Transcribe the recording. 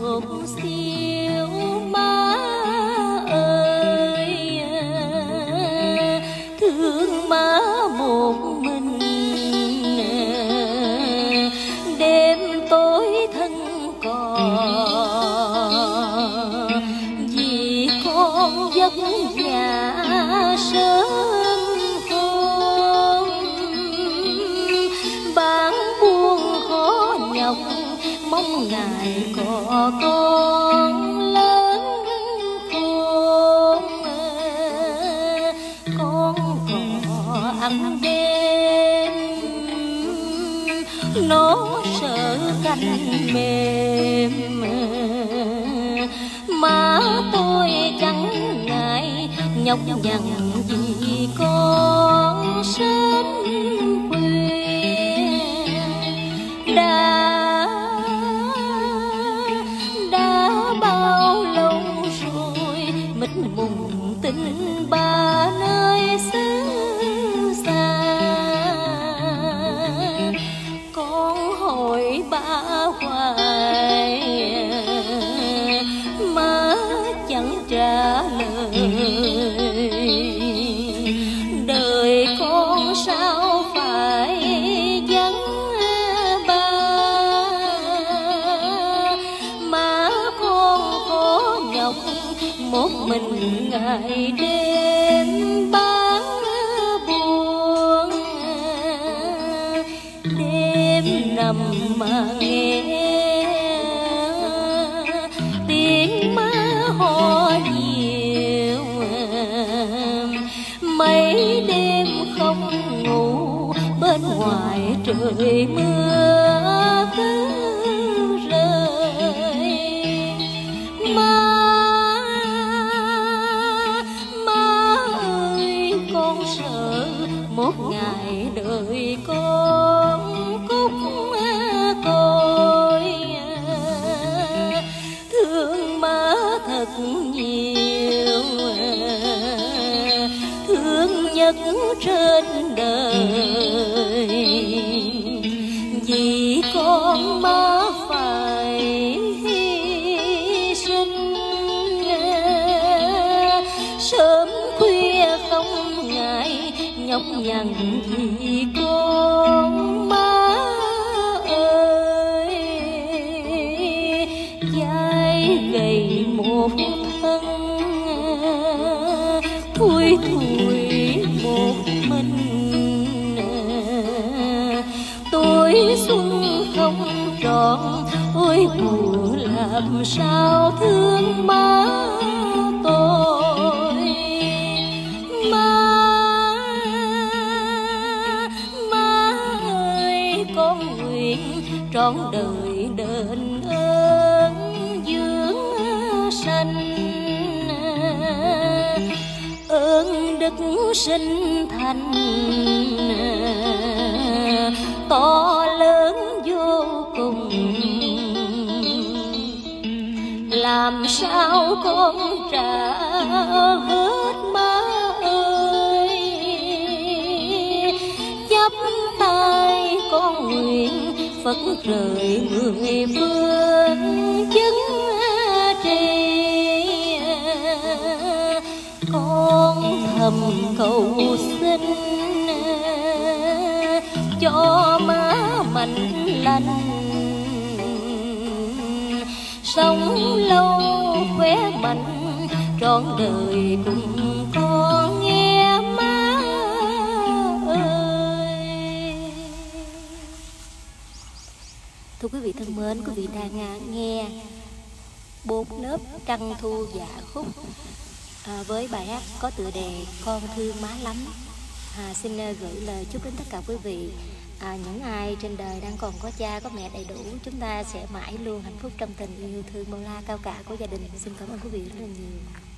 dột xiêu má ơi, thương má một mình đêm tối thân cò, vì con vất vả sớm mong ngày có con lớn khôn, con có ăn đêm nó sợ canh mềm, má tôi chẳng ngại nhọc nhằn vì con sớm quê mùng tình ba nơi xứ xa. Con hỏi ba hoài má chẳng trả lời, đời con sao phải vắng ba, má con có nhọc một mình ngày đêm bán buồn, đêm nằm mà nghe tiếng má hò nhiều, mấy đêm không ngủ bên ngoài trời mưa cứ rơi. Một ngày đời con cúc côi, thương má thật nhiều, thương nhất trên đời, vì con má phải hy sinh sớm khuya không ngại nhọc nhằn vì con má ơi, dai gầy một thân thui thủi một mình, tuổi xuân không trọn ôi buồn làm sao thương má tôi. Con nguyện trọn đời đền ơn dưỡng sanh, ơn đức sinh thành to lớn vô cùng, làm sao con trả hết má ơi. Chắp tay con nguyện Phật trời mười phương chứng trì, con thầm cầu xin cho má mạnh lành, sống lâu khỏe mạnh trọn đời cùng con nghe má ơi. Thưa quý vị thân mến, quý vị đang nghe 4 lớp Trăng Thu Dạ Khúc với bài hát có tựa đề Con Thương Má Lắm. Xin gửi lời chúc đến tất cả quý vị, những ai trên đời đang còn có cha có mẹ đầy đủ, chúng ta sẽ mãi luôn hạnh phúc trong tình yêu thương bao la cao cả của gia đình. Xin cảm ơn quý vị rất là nhiều.